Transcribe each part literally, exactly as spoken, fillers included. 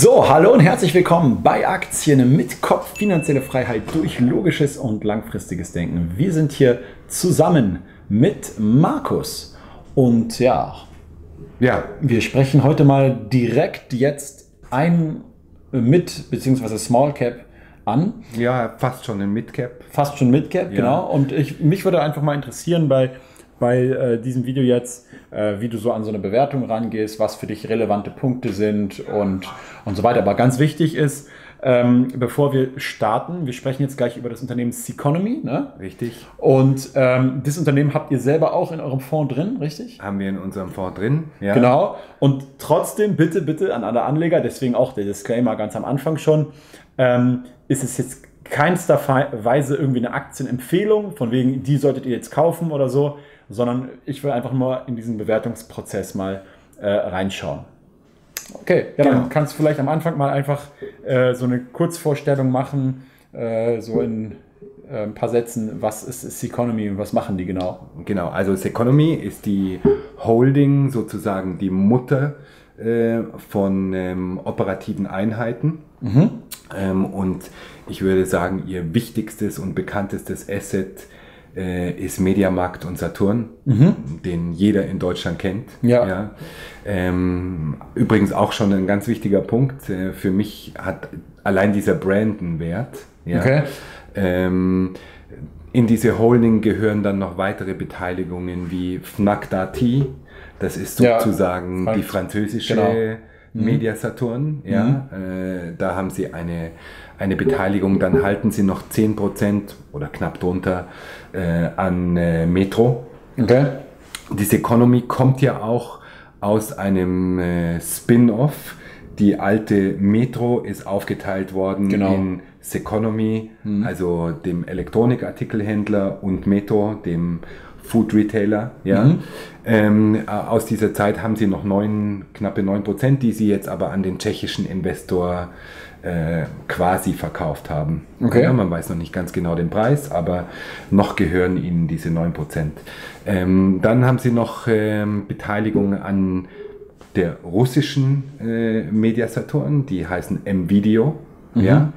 So, hallo und herzlich willkommen bei Aktien mit Kopf, finanzielle Freiheit durch logisches und langfristiges Denken. Wir sind hier zusammen mit Markus und ja, ja. wir sprechen heute mal direkt jetzt ein Mid- bzw. Small Cap an. Ja, fast schon ein Mid Cap. Fast schon Mid Cap, ja. Genau. Und ich, mich würde einfach mal interessieren bei, bei äh, diesem Video jetzt, äh, wie du so an so eine Bewertung rangehst, was für dich relevante Punkte sind und, und so weiter. Aber ganz wichtig ist, ähm, bevor wir starten, wir sprechen jetzt gleich über das Unternehmen Ceconomy, ne? Richtig. Und ähm, das Unternehmen habt ihr selber auch in eurem Fonds drin, richtig? Haben wir in unserem Fonds drin, ja. Genau. Und trotzdem bitte, bitte an alle Anleger, deswegen auch der Disclaimer ganz am Anfang schon, ähm, ist es jetzt keinster Weise irgendwie eine Aktienempfehlung, von wegen, die solltet ihr jetzt kaufen oder so, sondern ich will einfach nur in diesen Bewertungsprozess mal äh, reinschauen. Okay, ja, genau. Dann kannst du vielleicht am Anfang mal einfach äh, so eine Kurzvorstellung machen, äh, so in äh, ein paar Sätzen, was ist Ceconomy und was machen die genau? Genau, also Ceconomy ist die Holding, sozusagen die Mutter äh, von ähm, operativen Einheiten. Mhm. Ähm, und ich würde sagen, ihr wichtigstes und bekanntestes Asset äh, ist Mediamarkt und Saturn, mhm. den jeder in Deutschland kennt. Ja. Ja. Ähm, übrigens auch schon ein ganz wichtiger Punkt. Äh, für mich hat allein dieser Brand einen Wert. Ja. Okay. Ähm, in diese Holding gehören dann noch weitere Beteiligungen wie Fnac Darty, das ist sozusagen ja, die französische... Genau. Media Saturn, ja, mhm. äh, da haben sie eine, eine Beteiligung, dann halten sie noch zehn Prozent oder knapp drunter äh, an äh, Metro. Okay. Diese Ceconomy kommt ja auch aus einem äh, Spin-Off. Die alte Metro ist aufgeteilt worden genau. in Ceconomy, mhm. also dem Elektronikartikelhändler und Metro, dem Food Retailer, ja. Mhm. Ähm, aus dieser Zeit haben sie noch neun, knappe neun Prozent, die sie jetzt aber an den tschechischen Investor äh, quasi verkauft haben. Okay. Ja, man weiß noch nicht ganz genau den Preis, aber noch gehören ihnen diese neun Prozent. Ähm, dann haben sie noch ähm, Beteiligung an der russischen äh, Media Saturn, die heißen M-Video. Mhm. Ja.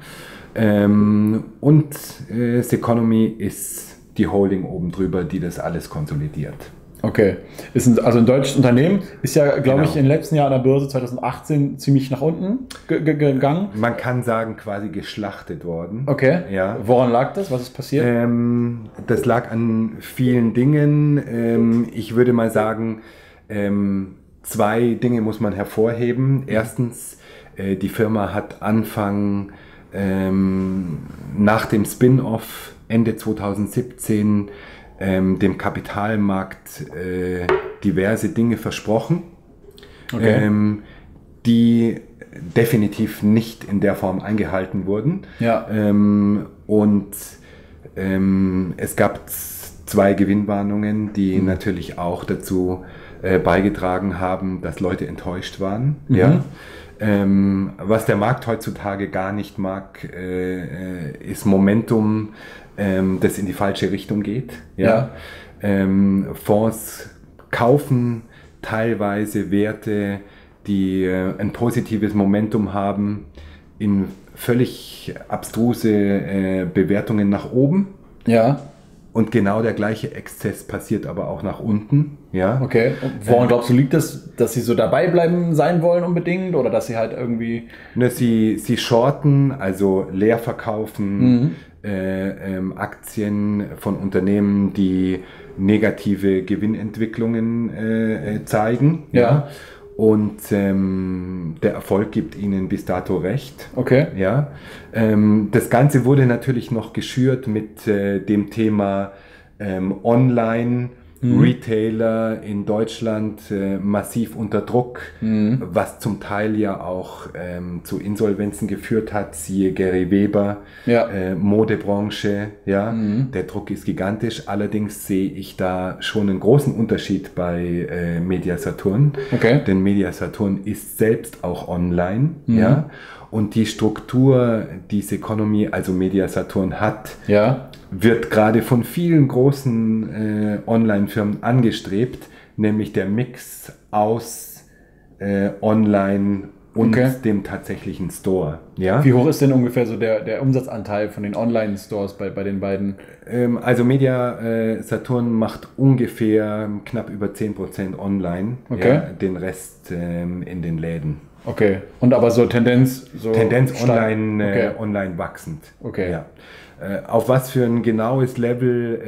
Ähm, und äh, Ceconomy ist die Holding oben drüber, die das alles konsolidiert. Okay, ist ein, also ein deutsches Unternehmen, ist ja, glaube genau. ich, im letzten Jahr an der Börse zwanzig achtzehn ziemlich nach unten gegangen. Man kann sagen, quasi geschlachtet worden. Okay, ja. Woran lag das? Was ist passiert? Ähm, das lag an vielen Dingen. Ähm, ich würde mal sagen, ähm, zwei Dinge muss man hervorheben. Erstens, äh, die Firma hat Anfang ähm, nach dem Spin-Off Ende zwanzig siebzehn ähm, dem Kapitalmarkt äh, diverse Dinge versprochen, okay. ähm, die definitiv nicht in der Form eingehalten wurden. Ja. Ähm, und ähm, es gab zwei Gewinnwarnungen, die mhm. natürlich auch dazu äh, beigetragen haben, dass Leute enttäuscht waren. Mhm. Ja? Ähm, was der Markt heutzutage gar nicht mag, äh, ist Momentum, ähm, das in die falsche Richtung geht. Ja? Ja. Ähm, Fonds kaufen teilweise Werte, die äh, ein positives Momentum haben, in völlig abstruse äh, Bewertungen nach oben. Ja. Und genau der gleiche Exzess passiert aber auch nach unten. Ja. Okay. Woran glaubst du, liegt das, dass sie so dabei bleiben sein wollen unbedingt oder dass sie halt irgendwie... Ne, sie, sie shorten, also leer verkaufen, mhm. äh, ähm, Aktien von Unternehmen, die negative Gewinnentwicklungen äh, zeigen. Ja. Ja. Und ähm, der Erfolg gibt ihnen bis dato recht. Okay. Ja. Ähm, das Ganze wurde natürlich noch geschürt mit äh, dem Thema ähm, Online- Mhm. Retailer in Deutschland äh, massiv unter Druck, mhm. was zum Teil ja auch ähm, zu Insolvenzen geführt hat, siehe Gerry Weber, ja. äh, Modebranche, ja, mhm. der Druck ist gigantisch, allerdings sehe ich da schon einen großen Unterschied bei äh, Media Saturn, okay. denn Media Saturn ist selbst auch online, mhm. ja, und die Struktur, die Ceconomy, also Media Saturn hat, ja. wird gerade von vielen großen äh, Online-Firmen angestrebt, nämlich der Mix aus äh, Online und okay. dem tatsächlichen Store. Ja? Wie hoch ist denn ungefähr so der, der Umsatzanteil von den Online-Stores bei, bei den beiden? Ähm, also Media äh, Saturn macht ungefähr knapp über zehn Prozent online, okay. ja, den Rest ähm, in den Läden. Okay, und aber so Tendenz? So Tendenz online, okay. äh, online wachsend. Okay. Ja. Äh, auf was für ein genaues Level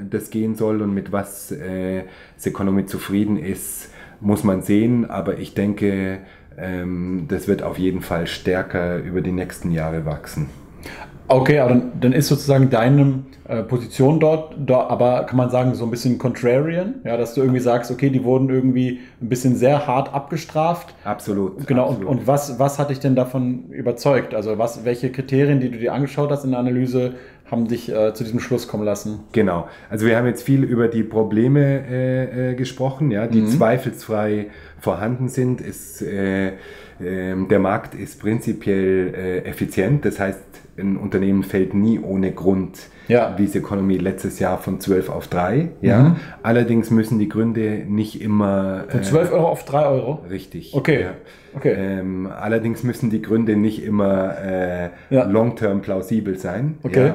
äh, das gehen soll und mit was äh, Ceconomy zufrieden ist, muss man sehen, aber ich denke, ähm, das wird auf jeden Fall stärker über die nächsten Jahre wachsen. Okay, aber dann, dann ist sozusagen deine äh, Position dort, da, aber kann man sagen, so ein bisschen contrarian, ja, dass du irgendwie sagst, okay, die wurden irgendwie ein bisschen sehr hart abgestraft. Absolut. Genau, absolut. Und, und was, was hat dich denn davon überzeugt? Also was, welche Kriterien, die du dir angeschaut hast in der Analyse, haben dich äh, zu diesem Schluss kommen lassen? Genau, also wir haben jetzt viel über die Probleme äh, äh, gesprochen, ja, die mhm. zweifelsfrei vorhanden sind. Ist, äh, äh, der Markt ist prinzipiell äh, effizient, das heißt, ein Unternehmen fällt nie ohne Grund, ja. wie Ceconomy letztes Jahr von zwölf auf drei. Ja? Mhm. Allerdings müssen die Gründe nicht immer... Von zwölf Euro auf drei Euro? Richtig. Okay. Ja. okay. Ähm, allerdings müssen die Gründe nicht immer äh, ja. long-term plausibel sein. Okay. Ja?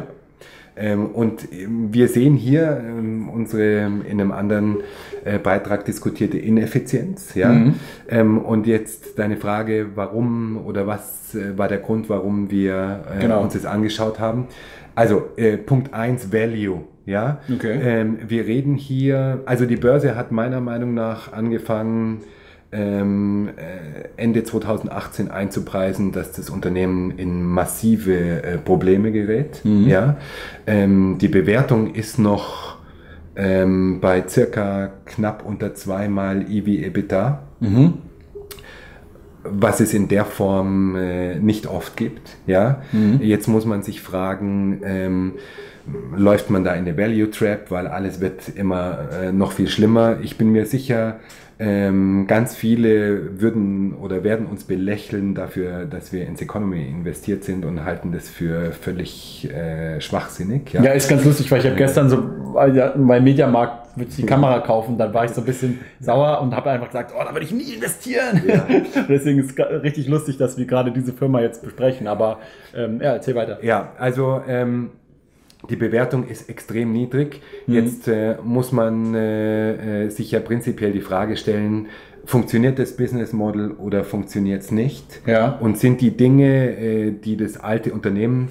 Ähm, und wir sehen hier ähm, unsere in einem anderen äh, Beitrag diskutierte Ineffizienz. Ja? Mhm. Ähm, und jetzt deine Frage, warum oder was äh, war der Grund, warum wir äh, genau. uns das angeschaut haben. Also äh, Punkt eins, Value. Ja? Okay. Ähm, wir reden hier, also die Börse hat meiner Meinung nach angefangen, Ähm, äh, Ende zweitausendachtzehn einzupreisen, dass das Unternehmen in massive äh, Probleme gerät. Mhm. Ja? Ähm, die Bewertung ist noch ähm, bei circa knapp unter zweimal E V/EBITDA, mhm. was es in der Form äh, nicht oft gibt. Ja? Mhm. Jetzt muss man sich fragen, ähm, läuft man da in eine Value Trap, weil alles wird immer äh, noch viel schlimmer. Ich bin mir sicher, ganz viele würden oder werden uns belächeln dafür, dass wir in Ceconomy investiert sind und halten das für völlig äh, schwachsinnig. Ja? Ja, ist ganz lustig, weil ich habe gestern so ja, beim Mediamarkt würde ich die Kamera kaufen, dann war ich so ein bisschen sauer und habe einfach gesagt, oh, da würde ich nie investieren. Ja. Deswegen ist es richtig lustig, dass wir gerade diese Firma jetzt besprechen, aber ähm, ja, erzähl weiter. Ja, also ähm, die Bewertung ist extrem niedrig. Mhm. Jetzt äh, muss man äh, äh, sich ja prinzipiell die Frage stellen, funktioniert das Business Model oder funktioniert es nicht? Ja. Und sind die Dinge, äh, die das alte Unternehmen,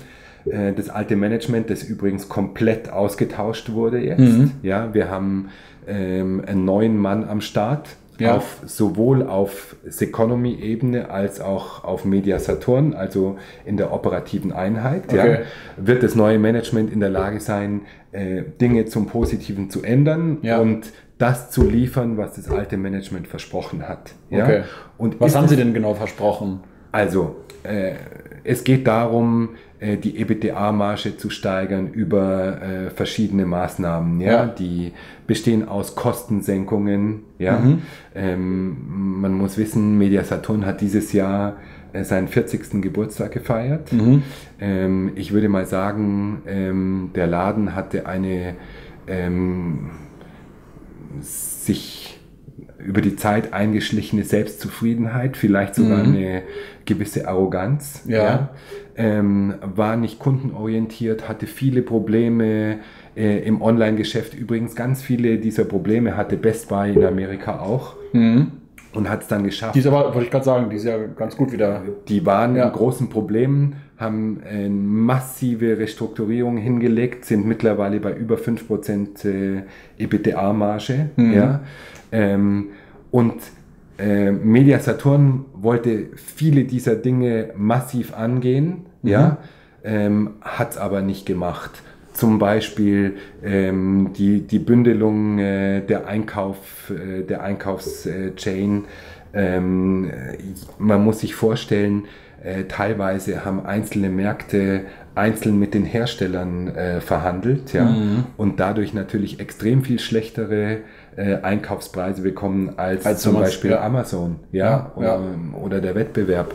äh, das alte Management, das übrigens komplett ausgetauscht wurde jetzt, mhm. ja, wir haben ähm, einen neuen Mann am Start, ja. auf, sowohl auf Ceconomy-Ebene als auch auf Media Saturn, also in der operativen Einheit, okay. ja, wird das neue Management in der Lage sein, äh, Dinge zum Positiven zu ändern ja. und das zu liefern, was das alte Management versprochen hat. Ja? Okay. Und was haben Sie denn genau versprochen? Also, äh, es geht darum, äh, die EBITDA-Marge zu steigern über äh, verschiedene Maßnahmen. Ja? Ja. Die bestehen aus Kostensenkungen. Ja? Mhm. Ähm, man muss wissen, Media Saturn hat dieses Jahr äh, seinen vierzigsten Geburtstag gefeiert. Mhm. Ähm, ich würde mal sagen, ähm, der Laden hatte eine ähm, sich über die Zeit eingeschlichene Selbstzufriedenheit, vielleicht sogar mhm. eine gewisse Arroganz, ja. Ja. Ähm, war nicht kundenorientiert, hatte viele Probleme äh, im Online-Geschäft. Übrigens ganz viele dieser Probleme hatte Best Buy in Amerika auch mhm. und hat es dann geschafft. Die ist aber, wollte ich gerade sagen, die ist ja ganz gut wieder. Die waren ja. in großen Problemen, haben äh, massive Restrukturierung hingelegt, sind mittlerweile bei über fünf Prozent äh, EBITDA-Marge. Mhm. Ja. Ähm, und äh, Media Saturn wollte viele dieser Dinge massiv angehen, mhm. ja, ähm, hat es aber nicht gemacht. Zum Beispiel ähm, die, die Bündelung äh, der, Einkauf, äh, der Einkaufschain. Ähm, man muss sich vorstellen, äh, teilweise haben einzelne Märkte einzeln mit den Herstellern äh, verhandelt, ja, mhm. und dadurch natürlich extrem viel schlechtere äh, Einkaufspreise bekommen als, als zum Beispiel Amazon, ja, ja, oder, ja. oder der Wettbewerb.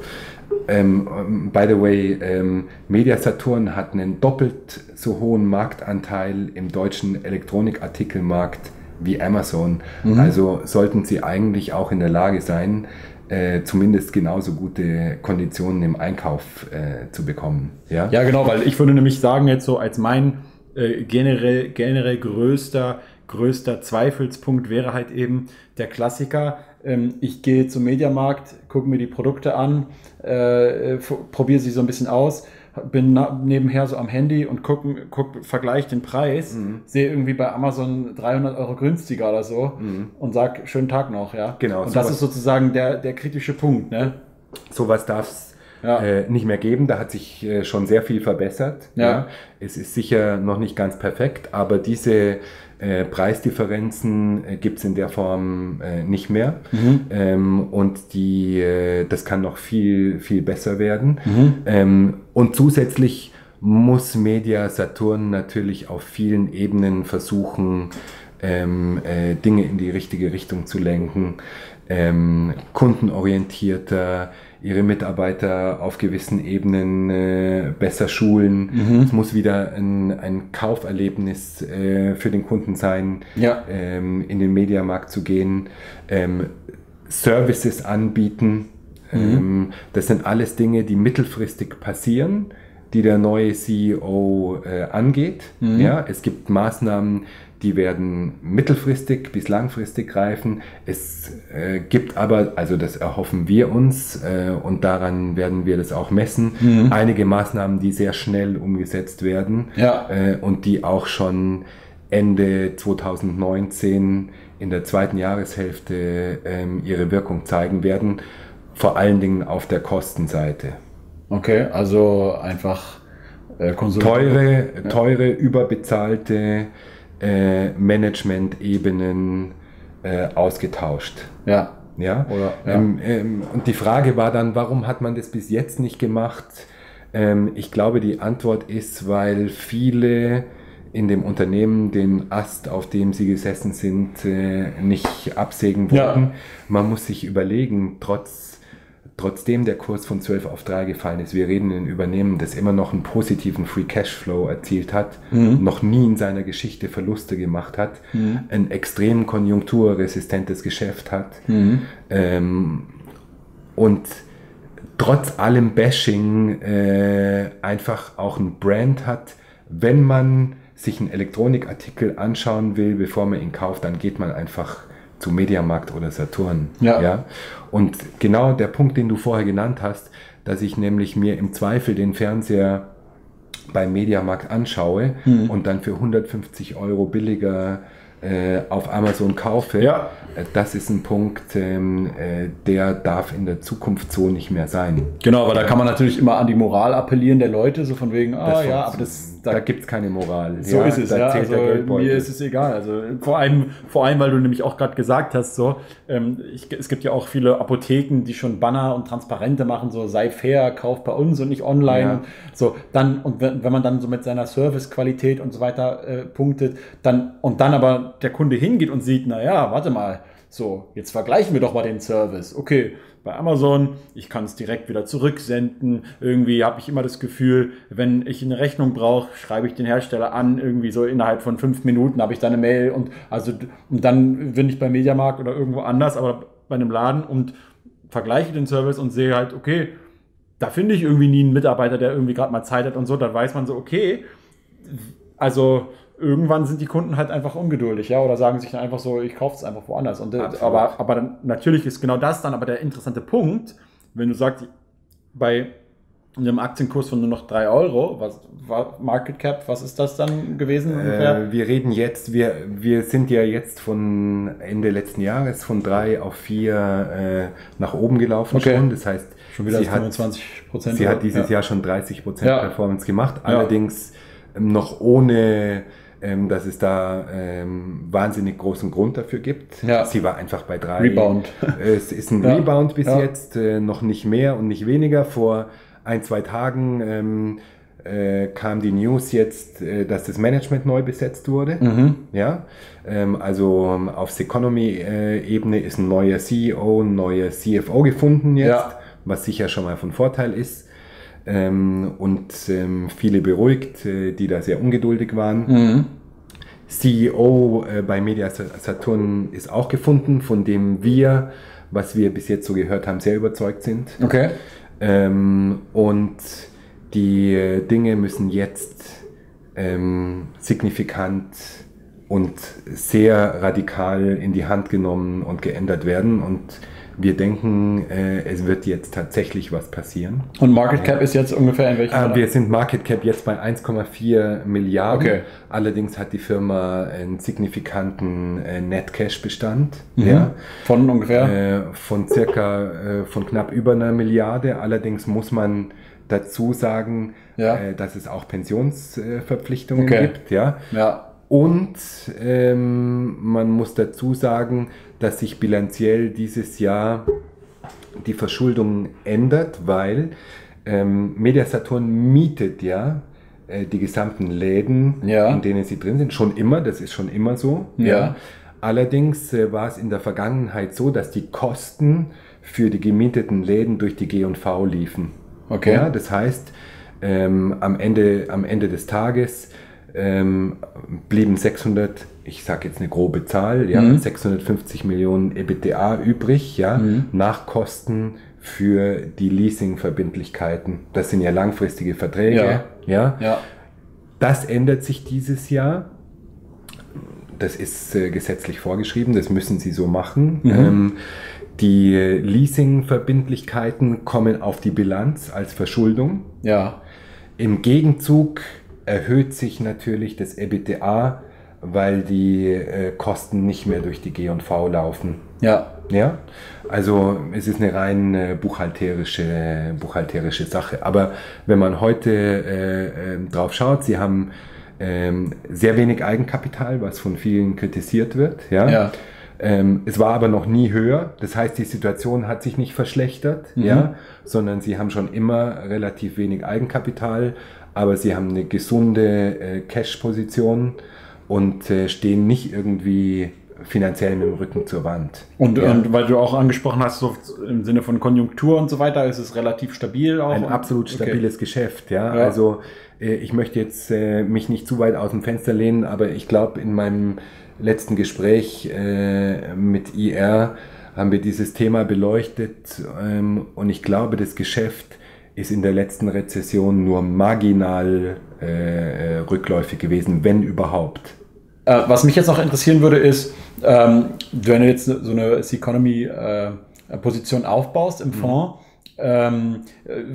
Ähm, by the way, ähm, Media Saturn hat einen doppelt so hohen Marktanteil im deutschen Elektronikartikelmarkt wie Amazon. Mhm. Also sollten sie eigentlich auch in der Lage sein, Äh, zumindest genauso gute Konditionen im Einkauf äh, zu bekommen. Ja? Ja, genau, weil ich würde nämlich sagen, jetzt so als mein äh, generell, generell größter, größter Zweifelspunkt wäre halt eben der Klassiker. Ähm, ich gehe zum Mediamarkt, gucke mir die Produkte an, äh, probiere sie so ein bisschen aus, bin nebenher so am Handy und gucke, guck, vergleiche den Preis, mhm. sehe irgendwie bei Amazon dreihundert Euro günstiger oder so mhm. und sage, schönen Tag noch. Ja? Genau, und das ist sozusagen der, der kritische Punkt. Ne? Sowas darf es ja. äh, nicht mehr geben. Da hat sich äh, schon sehr viel verbessert. Ja. Ja? Es ist sicher noch nicht ganz perfekt, aber diese äh, Preisdifferenzen äh, gibt es in der Form äh, nicht mehr. Mhm. Ähm, und die, äh, das kann noch viel, viel besser werden. Mhm. Ähm, und zusätzlich muss Media Saturn natürlich auf vielen Ebenen versuchen, ähm, äh, Dinge in die richtige Richtung zu lenken, ähm, kundenorientierter, ihre Mitarbeiter auf gewissen Ebenen äh, besser schulen. Mhm. Es muss wieder ein, ein Kauferlebnis äh, für den Kunden sein, ja. ähm, in den Mediamarkt zu gehen, ähm, Services anbieten. Mhm. Ähm, das sind alles Dinge, die mittelfristig passieren, die der neue C E O äh, angeht. Mhm. Ja, es gibt Maßnahmen, die werden mittelfristig bis langfristig greifen. Es äh, gibt aber, also das erhoffen wir uns äh, und daran werden wir das auch messen, mhm. einige Maßnahmen, die sehr schnell umgesetzt werden ja. äh, und die auch schon Ende zweitausendneunzehn in der zweiten Jahreshälfte äh, ihre Wirkung zeigen werden, vor allen Dingen auf der Kostenseite. Okay, also einfach äh, teure, ja. teure, überbezahlte Äh, Management-Ebenen äh, ausgetauscht. Ja. Ja? Oder, ja. Ähm, ähm, und die Frage war dann, warum hat man das bis jetzt nicht gemacht? Ähm, ich glaube, die Antwort ist, weil viele in dem Unternehmen den Ast, auf dem sie gesessen sind, äh, nicht absägen wollten. Ja. Man muss sich überlegen, trotz Trotzdem der Kurs von zwölf auf drei gefallen ist, wir reden in einem Unternehmen, das immer noch einen positiven Free Cashflow erzielt hat, mhm. noch nie in seiner Geschichte Verluste gemacht hat, mhm. ein extrem konjunkturresistentes Geschäft hat mhm. ähm, und trotz allem Bashing äh, einfach auch ein Brand hat. Wenn man sich einen Elektronikartikel anschauen will, bevor man ihn kauft, dann geht man einfach zu Mediamarkt oder Saturn. Ja. Ja. Und genau der Punkt, den du vorher genannt hast, dass ich nämlich mir im Zweifel den Fernseher beim Mediamarkt anschaue mhm. und dann für hundertfünfzig Euro billiger äh, auf Amazon kaufe, ja. das ist ein Punkt, ähm, äh, der darf in der Zukunft so nicht mehr sein. Genau, weil da kann man natürlich immer an die Moral appellieren der Leute, so von wegen, ah ja, aber das... Da, da gibt es keine Moral. So ja, ist es, ja. Also mir ist es egal. Also vor allem, vor allem weil du nämlich auch gerade gesagt hast, so, ähm, ich, es gibt ja auch viele Apotheken, die schon Banner und Transparente machen, so sei fair, kauf bei uns und nicht online. Ja. So, dann, und wenn, wenn man dann so mit seiner Servicequalität und so weiter äh, punktet, dann und dann aber der Kunde hingeht und sieht, naja, warte mal, so, jetzt vergleichen wir doch mal den Service. Okay, bei Amazon, ich kann es direkt wieder zurücksenden. Irgendwie habe ich immer das Gefühl, wenn ich eine Rechnung brauche, schreibe ich den Hersteller an. Irgendwie so innerhalb von fünf Minuten habe ich da eine Mail. Und, also, und dann bin ich beim Mediamarkt oder irgendwo anders, aber bei einem Laden und vergleiche den Service und sehe halt, okay, da finde ich irgendwie nie einen Mitarbeiter, der irgendwie gerade mal Zeit hat und so. Dann weiß man so, okay, also... Irgendwann sind die Kunden halt einfach ungeduldig, ja, oder sagen sich dann einfach so, ich kaufe es einfach woanders. Und, aber aber dann, natürlich ist genau das dann aber der interessante Punkt, wenn du sagst, bei einem Aktienkurs von nur noch drei Euro, was war Market Cap, was ist das dann gewesen ungefähr? Äh, wir reden jetzt, wir, wir sind ja jetzt von Ende letzten Jahres von drei auf vier äh, nach oben gelaufen, okay. schon, das heißt, schon wieder sie, hat, fünfundzwanzig Prozent sie hat dieses ja. Jahr schon dreißig Prozent ja. Performance gemacht, allerdings ja. noch ohne... Ähm, dass es da ähm, wahnsinnig großen Grund dafür gibt. Ja. Sie war einfach bei drei. Rebound. Es ist ein ja. Rebound bis ja. jetzt, äh, noch nicht mehr und nicht weniger. Vor ein, zwei Tagen ähm, äh, kam die News jetzt, äh, dass das Management neu besetzt wurde. Mhm. Ja? Ähm, also auf Ceconomy-Ebene ist ein neuer C E O, ein neuer C F O gefunden jetzt, ja. was sicher schon mal von Vorteil ist. Ähm, und ähm, viele beruhigt, äh, die da sehr ungeduldig waren. Mhm. C E O äh, bei Media Saturn ist auch gefunden, von dem wir, was wir bis jetzt so gehört haben, sehr überzeugt sind. Okay. Ähm, und die Dinge müssen jetzt ähm, signifikant und sehr radikal in die Hand genommen und geändert werden. Und wir denken, äh, es wird jetzt tatsächlich was passieren. Und Market Cap ist jetzt ungefähr in welchem? Äh, wir sind Market Cap jetzt bei eins Komma vier Milliarden. Okay. Allerdings hat die Firma einen signifikanten äh, Net Cash Bestand. Mhm. Ja. Von ungefähr? Äh, von circa, äh, von knapp über einer Milliarde. Allerdings muss man dazu sagen, ja. äh, dass es auch Pensionsverpflichtungen okay. gibt. Ja. Ja. Und ähm, man muss dazu sagen, dass sich bilanziell dieses Jahr die Verschuldung ändert, weil ähm, Media Saturn mietet ja äh, die gesamten Läden, ja. in denen sie drin sind, schon immer, das ist schon immer so. Ja. Ja. Allerdings äh, war es in der Vergangenheit so, dass die Kosten für die gemieteten Läden durch die G und V liefen. Okay. Ja, das heißt, ähm, am Ende, am Ende des Tages Ähm, blieben sechshundert, ich sage jetzt eine grobe Zahl, ja, mhm. sechshundertfünfzig Millionen EBITDA übrig, ja, mhm. nach Kosten für die Leasing-Verbindlichkeiten. Das sind ja langfristige Verträge. Ja. Ja. Ja. Das ändert sich dieses Jahr. Das ist äh, gesetzlich vorgeschrieben, das müssen sie so machen. Mhm. Ähm, die Leasing-Verbindlichkeiten kommen auf die Bilanz als Verschuldung. Ja. Im Gegenzug erhöht sich natürlich das EBITDA, weil die äh, Kosten nicht mehr durch die G und V laufen. Ja. Ja. Also es ist eine rein äh, buchhalterische, buchhalterische Sache. Aber wenn man heute äh, äh, drauf schaut, sie haben äh, sehr wenig Eigenkapital, was von vielen kritisiert wird. Ja. Ja. Ähm, es war aber noch nie höher. Das heißt, die Situation hat sich nicht verschlechtert, mhm. ja, sondern sie haben schon immer relativ wenig Eigenkapital. Aber sie haben eine gesunde äh, Cash-Position und äh, stehen nicht irgendwie finanziell mit dem Rücken zur Wand. Und, ja. und weil du auch angesprochen hast, so im Sinne von Konjunktur und so weiter, ist es relativ stabil auch. Ein absolut stabiles okay. Geschäft, ja. ja. Also äh, ich möchte jetzt äh, mich nicht zu weit aus dem Fenster lehnen, aber ich glaube, in meinem letzten Gespräch äh, mit I R haben wir dieses Thema beleuchtet ähm, und ich glaube, das Geschäft ist in der letzten Rezession nur marginal äh, rückläufig gewesen, wenn überhaupt. Äh, was mich jetzt noch interessieren würde, ist, ähm, wenn du jetzt so eine Ceconomy-Position äh, aufbaust im Fonds, mhm. ähm,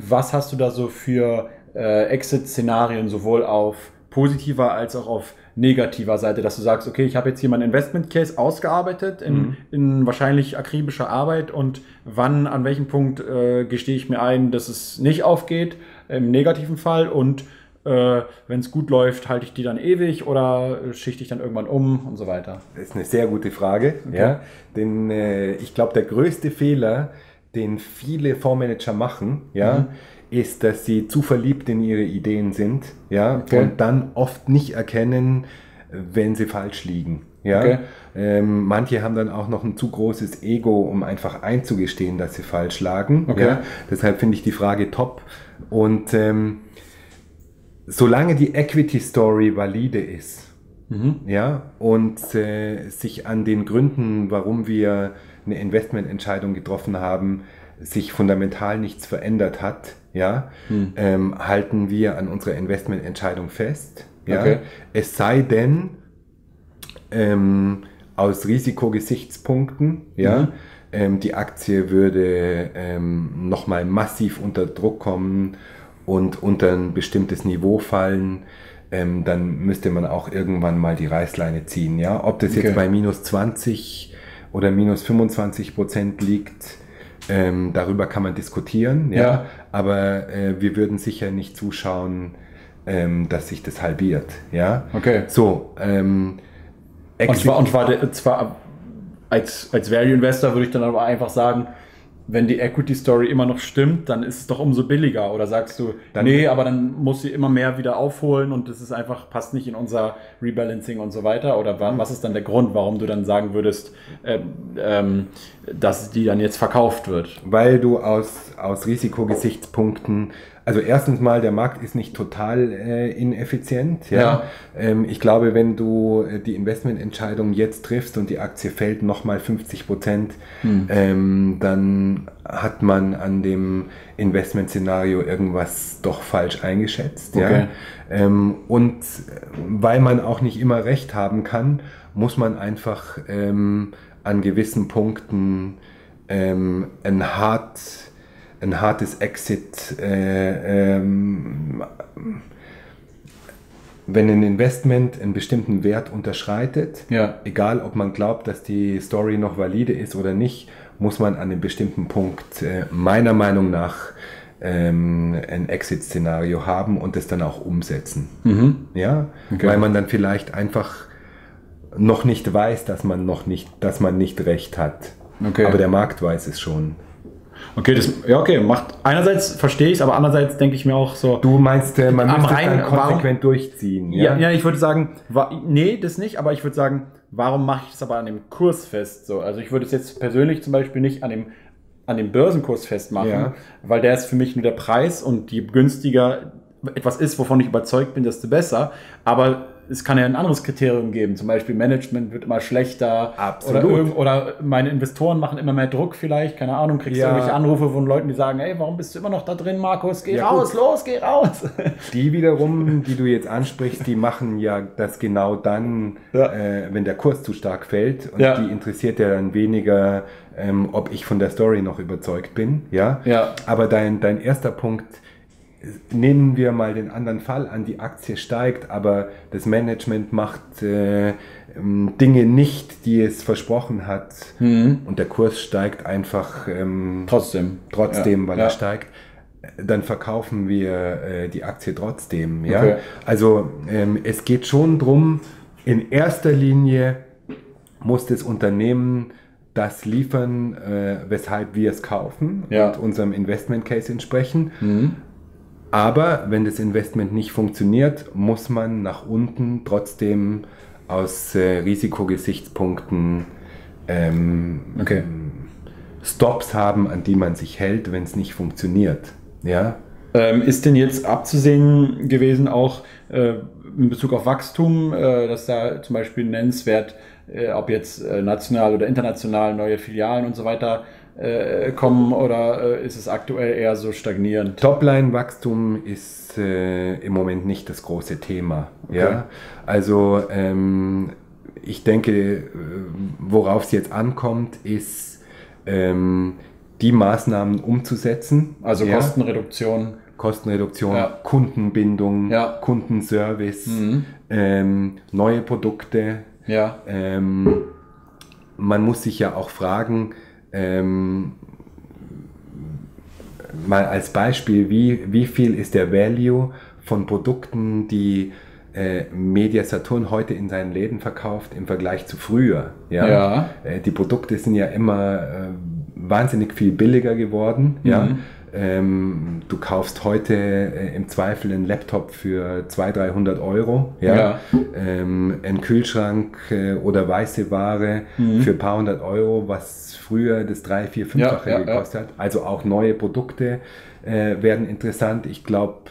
was hast du da so für äh, Exit-Szenarien, sowohl auf positiver als auch auf negativer Seite, dass du sagst, okay, ich habe jetzt hier meinen Investment-Case ausgearbeitet in, mhm. in wahrscheinlich akribischer Arbeit und wann, an welchem Punkt äh, gestehe ich mir ein, dass es nicht aufgeht, im negativen Fall und äh, wenn es gut läuft, halte ich die dann ewig oder schichte ich dann irgendwann um und so weiter? Das ist eine sehr gute Frage, okay. ja, denn äh, ich glaube, der größte Fehler, den viele Fondsmanager machen, ja, mhm. ist, dass sie zu verliebt in ihre Ideen sind, ja, okay. und dann oft nicht erkennen, wenn sie falsch liegen. Ja? Okay. Ähm, manche haben dann auch noch ein zu großes Ego, um einfach einzugestehen, dass sie falsch lagen. Okay. Ja? Deshalb finde ich die Frage top. Und ähm, solange die Equity-Story valide ist, mhm. ja, und äh, sich an den Gründen, warum wir eine Investmententscheidung getroffen haben, sich fundamental nichts verändert hat, ja, hm. ähm, halten wir an unserer Investmententscheidung fest. Ja? Okay. Es sei denn, ähm, aus Risikogesichtspunkten, ja, mhm. ähm, die Aktie würde ähm, nochmal massiv unter Druck kommen und unter ein bestimmtes Niveau fallen, ähm, dann müsste man auch irgendwann mal die Reißleine ziehen. Ja? Ob das okay. jetzt bei minus zwanzig oder minus fünfundzwanzig Prozent liegt, Ähm, darüber kann man diskutieren, ja, ja. aber äh, wir würden sicher nicht zuschauen, ähm, dass sich das halbiert, ja. Okay. So. Ähm, und zwar, und zwar, zwar als, als Value Investor würde ich dann aber einfach sagen, wenn die Equity Story immer noch stimmt, dann ist es doch umso billiger. Oder sagst du, dann, nee, aber dann muss sie immer mehr wieder aufholen und das ist einfach, passt nicht in unser Rebalancing und so weiter? Oder was ist dann der Grund, warum du dann sagen würdest, ähm, ähm, dass die dann jetzt verkauft wird? Weil du aus, aus Risikogesichtspunkten, also erstens mal, der Markt ist nicht total äh, ineffizient. Ja. Ja. Ähm, ich glaube, wenn du die Investmententscheidung jetzt triffst und die Aktie fällt nochmal fünfzig Prozent, hm. ähm, dann hat man an dem Investmentszenario irgendwas doch falsch eingeschätzt. Okay. Ja. Ähm, und weil man auch nicht immer recht haben kann, muss man einfach ähm, an gewissen Punkten ähm, ein hart... ein hartes Exit, äh, ähm, wenn ein Investment einen bestimmten Wert unterschreitet, ja. egal ob man glaubt, dass die Story noch valide ist oder nicht, muss man an einem bestimmten Punkt äh, meiner Meinung nach ähm, ein Exit-Szenario haben und das dann auch umsetzen. Mhm. Ja? Okay. Weil man dann vielleicht einfach noch nicht weiß, dass man noch nicht, dass man nicht recht hat. Okay. Aber der Markt weiß es schon. Okay, das, ja, okay, macht, einerseits verstehe ich es, aber andererseits denke ich mir auch so... Du meinst, äh, man muss dann konsequent durchziehen, ja? Ja, ja, ich würde sagen, wa, nee, das nicht, aber ich würde sagen, warum mache ich das aber an dem Kurs fest? So? Also ich würde es jetzt persönlich zum Beispiel nicht an dem, an dem Börsenkurs festmachen, ja. weil der ist für mich nur der Preis und je günstiger etwas ist, wovon ich überzeugt bin, desto besser, aber... Es kann ja ein anderes Kriterium geben, zum Beispiel Management wird immer schlechter. Absolut. Oder, oder meine Investoren machen immer mehr Druck vielleicht, keine Ahnung, kriegst ja. du irgendwelche Anrufe von Leuten, die sagen, ey, warum bist du immer noch da drin, Markus, geh ja, raus, gut. los, geh raus. Die wiederum, die du jetzt ansprichst, die machen ja das genau dann, ja. äh, wenn der Kurs zu stark fällt und ja. die interessiert ja dann weniger, ähm, ob ich von der Story noch überzeugt bin. Ja. ja. Aber dein, dein erster Punkt, nehmen wir mal den anderen Fall an, die Aktie steigt, aber das Management macht äh, Dinge nicht, die es versprochen hat mhm. und der Kurs steigt einfach ähm, trotzdem, trotzdem ja. weil ja. er steigt, dann verkaufen wir äh, die Aktie trotzdem. Ja? Okay. Also ähm, es geht schon darum, in erster Linie muss das Unternehmen das liefern, äh, weshalb wir es kaufen ja. und unserem Investment Case entsprechen. Mhm. Aber wenn das Investment nicht funktioniert, muss man nach unten trotzdem aus äh, Risikogesichtspunkten ähm, okay. Stops haben, an die man sich hält, wenn es nicht funktioniert. Ja? Ähm, ist denn jetzt abzusehen gewesen auch äh, in Bezug auf Wachstum, äh, dass da zum Beispiel nennenswert, äh, ob jetzt äh, national oder international neue Filialen und so weiter, kommen oder ist es aktuell eher so stagnierend? Topline-Wachstum ist äh, im Moment nicht das große Thema. Okay. Ja? Also ähm, ich denke, worauf es jetzt ankommt, ist ähm, die Maßnahmen umzusetzen. Also ja? Kostenreduktion. Kostenreduktion, ja. Kundenbindung, ja. Kundenservice, mhm. ähm, neue Produkte. Ja. Ähm, man muss sich ja auch fragen, Ähm, mal als Beispiel, wie, wie viel ist der Value von Produkten, die äh, Media Saturn heute in seinen Läden verkauft, im Vergleich zu früher. Ja? Ja. Äh, die Produkte sind ja immer äh, wahnsinnig viel billiger geworden. Mhm. Ja? Ähm, du kaufst heute äh, im Zweifel einen Laptop für zweihundert, dreihundert Euro, ja? Ja. Ähm, einen Kühlschrank äh, oder weiße Ware mhm. für ein paar hundert Euro, was früher das drei-, vier-, fünffache ja, ja, gekostet ja. hat. Also auch neue Produkte äh, werden interessant. Ich glaube,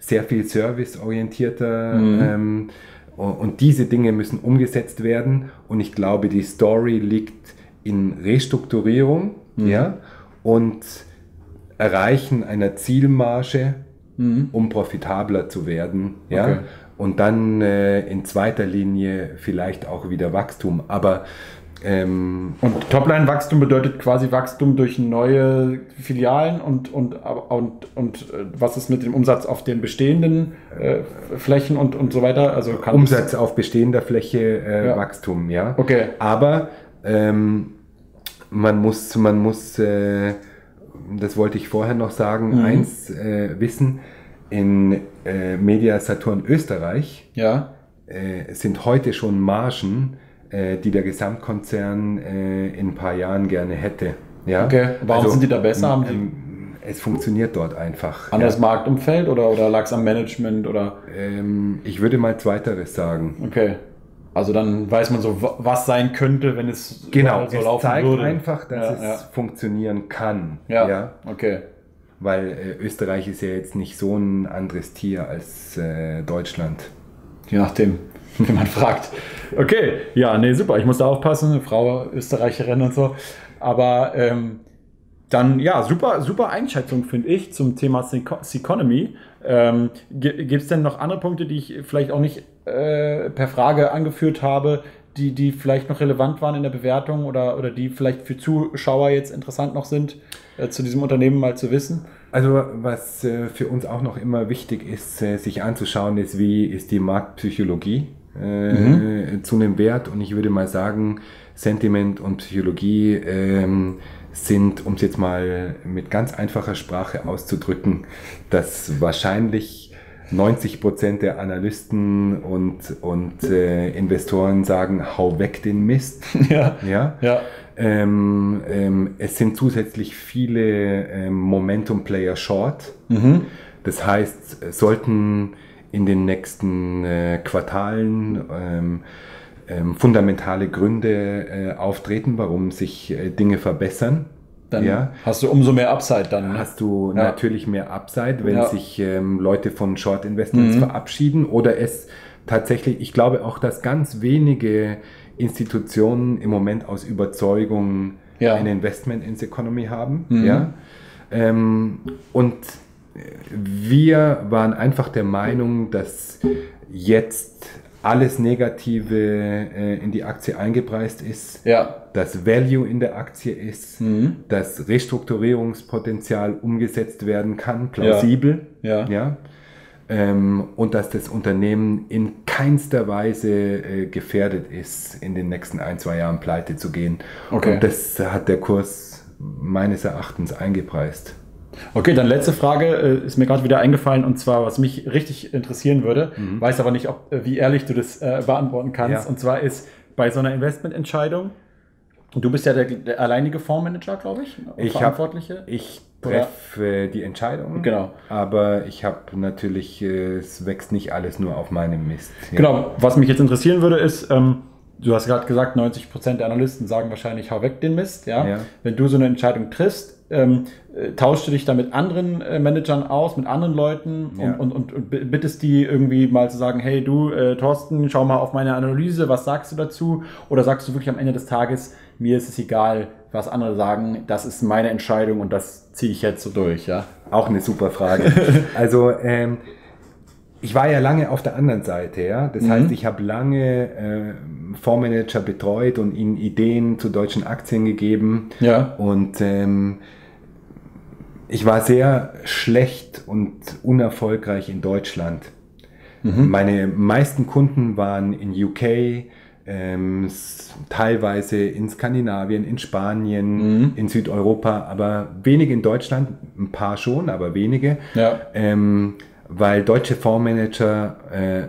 sehr viel serviceorientierter mhm. ähm, und diese Dinge müssen umgesetzt werden und ich glaube, die Story liegt in Restrukturierung mhm. ja? und Erreichen einer Zielmarge, mhm. um profitabler zu werden. Ja? Okay. Und dann äh, in zweiter Linie vielleicht auch wieder Wachstum. Aber ähm, und Topline-Wachstum bedeutet quasi Wachstum durch neue Filialen und, und, und, und was ist mit dem Umsatz auf den bestehenden äh, Flächen und, und so weiter? Also kann Umsatz auf bestehender Fläche äh, ja. Wachstum, ja. Okay. Aber ähm, man muss, man muss äh, das wollte ich vorher noch sagen, mhm. eins äh, wissen, in äh, Media Saturn Österreich ja. äh, sind heute schon Margen, äh, die der Gesamtkonzern äh, in ein paar Jahren gerne hätte. Ja? Okay. Warum also, sind die da besser? Haben ähm, es funktioniert dort einfach. Anderes ja. Marktumfeld oder, oder lag es am Management? Oder? Ähm, ich würde mal Zweiteres sagen. Okay. Also dann weiß man so, was sein könnte, wenn es genau, so es laufen würde. Genau, es zeigt einfach, dass ja, es ja. funktionieren kann. Ja, ja, okay. weil äh, Österreich ist ja jetzt nicht so ein anderes Tier als äh, Deutschland. Je nachdem, wenn man fragt. Okay, ja, nee, super, ich muss da aufpassen, Frau Österreicherin und so. Aber ähm, dann, ja, super, super Einschätzung, finde ich, zum Thema Ceconomy. Ähm, gibt es denn noch andere Punkte, die ich vielleicht auch nicht äh, per Frage angeführt habe, die, die vielleicht noch relevant waren in der Bewertung oder, oder die vielleicht für Zuschauer jetzt interessant noch sind, äh, zu diesem Unternehmen mal zu wissen? Also was äh, für uns auch noch immer wichtig ist, äh, sich anzuschauen, ist, wie ist die Marktpsychologie äh, mhm. zu einem Wert. Und ich würde mal sagen, Sentiment und Psychologie äh, sind, um es jetzt mal mit ganz einfacher Sprache auszudrücken, dass wahrscheinlich neunzig Prozent der Analysten und, und äh, Investoren sagen, hau weg den Mist. Ja. Ja? Ja. Ähm, ähm, es sind zusätzlich viele ähm, Momentum-Player short. Mhm. Das heißt, sollten in den nächsten äh, Quartalen ähm, ähm, fundamentale Gründe äh, auftreten, warum sich äh, Dinge verbessern. Dann ja. hast du umso mehr Upside dann. Ne? Hast du ja. natürlich mehr Upside, wenn ja. sich ähm, Leute von Short Investments mhm. verabschieden oder es tatsächlich, ich glaube auch, dass ganz wenige Institutionen im Moment aus Überzeugung ja. ein Investment in Ceconomy haben. Mhm. Ja? Ähm, und wir waren einfach der Meinung, dass jetzt alles Negative äh, in die Aktie eingepreist ist, ja. dass Value in der Aktie ist, mhm. dass Restrukturierungspotenzial umgesetzt werden kann, plausibel, ja. Ja. Ja? Ähm, und dass das Unternehmen in keinster Weise äh, gefährdet ist, in den nächsten ein, zwei Jahren pleite zu gehen. Okay. Und das hat der Kurs meines Erachtens eingepreist. Okay, dann letzte Frage, äh, ist mir gerade wieder eingefallen, und zwar, was mich richtig interessieren würde, mhm. weiß aber nicht, ob, wie ehrlich du das äh, beantworten kannst, ja. und zwar ist bei so einer Investmententscheidung, du bist ja der, der alleinige Fondsmanager, glaube ich, ich Verantwortliche. Hab, ich treffe äh, die Entscheidung, genau. aber ich habe natürlich, äh, es wächst nicht alles nur auf meinem Mist. Ja. Genau, was mich jetzt interessieren würde ist, ähm, du hast gerade gesagt, neunzig Prozent der Analysten sagen wahrscheinlich, hau weg den Mist. Ja? Ja. Wenn du so eine Entscheidung triffst, ähm, äh, tauschst du dich da mit anderen äh, Managern aus, mit anderen Leuten und, ja. und, und, und bittest die irgendwie mal zu sagen, hey du, äh, Thorsten, schau mal auf meine Analyse, was sagst du dazu? Oder sagst du wirklich am Ende des Tages, mir ist es egal, was andere sagen, das ist meine Entscheidung und das ziehe ich jetzt so durch. Ja? Auch eine super Frage. Also ähm, ich war ja lange auf der anderen Seite, ja. Das mhm. heißt, ich habe lange äh, Fondsmanager betreut und ihnen Ideen zu deutschen Aktien gegeben. Ja. Und ähm, ich war sehr schlecht und unerfolgreich in Deutschland. Mhm. Meine meisten Kunden waren in U K, ähm, teilweise in Skandinavien, in Spanien, mhm. in Südeuropa, aber wenige in Deutschland, ein paar schon, aber wenige. Ja. Ähm, weil deutsche Fondsmanager äh,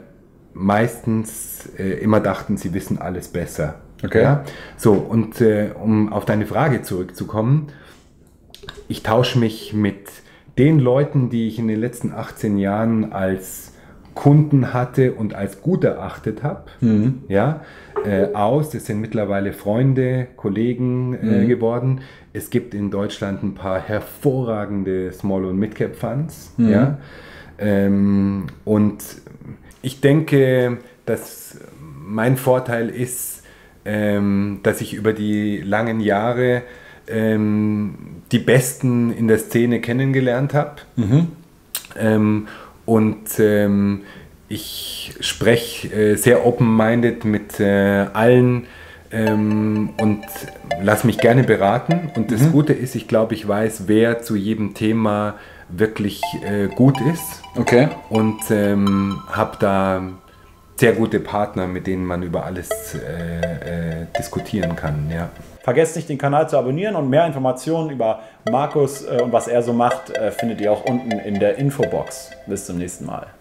meistens äh, immer dachten, sie wissen alles besser. Okay. Ja? So, und äh, um auf deine Frage zurückzukommen, ich tausche mich mit den Leuten, die ich in den letzten achtzehn Jahren als Kunden hatte und als gut erachtet habe, mhm. ja, äh, aus. Das sind mittlerweile Freunde, Kollegen äh, mhm. geworden. Es gibt in Deutschland ein paar hervorragende Small- und Mid-Cap-Funds, mhm. ja. Ähm, und ich denke, dass mein Vorteil ist, ähm, dass ich über die langen Jahre ähm, die Besten in der Szene kennengelernt habe. Mhm. Ähm, und ähm, ich spreche äh, sehr open-minded mit äh, allen ähm, und lasse mich gerne beraten. Und das mhm. Gute ist, ich glaube, ich weiß, wer zu jedem Thema wirklich äh, gut ist. Okay. Und ähm, habe da sehr gute Partner, mit denen man über alles äh, äh, diskutieren kann. Ja. Vergesst nicht, den Kanal zu abonnieren, und mehr Informationen über Markus äh, und was er so macht, äh, findet ihr auch unten in der Infobox. Bis zum nächsten Mal.